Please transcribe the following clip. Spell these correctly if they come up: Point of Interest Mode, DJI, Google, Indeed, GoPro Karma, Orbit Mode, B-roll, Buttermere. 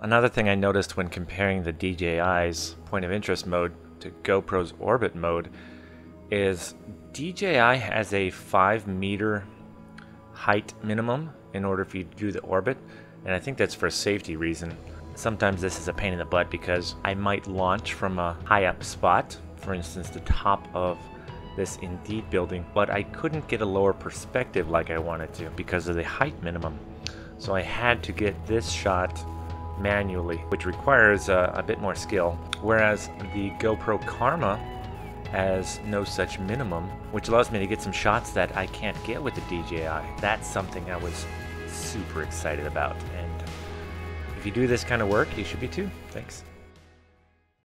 Another thing I noticed when comparing the DJI's Point of Interest Mode to GoPro's Orbit Mode is DJI has a 5-meter height minimum in order for you to do the orbit, and I think that's for a safety reason. Sometimes this is a pain in the butt because I might launch from a high up spot, for instance the top of this Indeed building, but I couldn't get a lower perspective like I wanted to because of the height minimum. So I had to get this shot manually, which requires a bit more skill, whereas the GoPro Karma has no such minimum, which allows me to get some shots that I can't get with the DJI. That's something I was super excited about, and if you do this kind of work, you should be too. Thanks.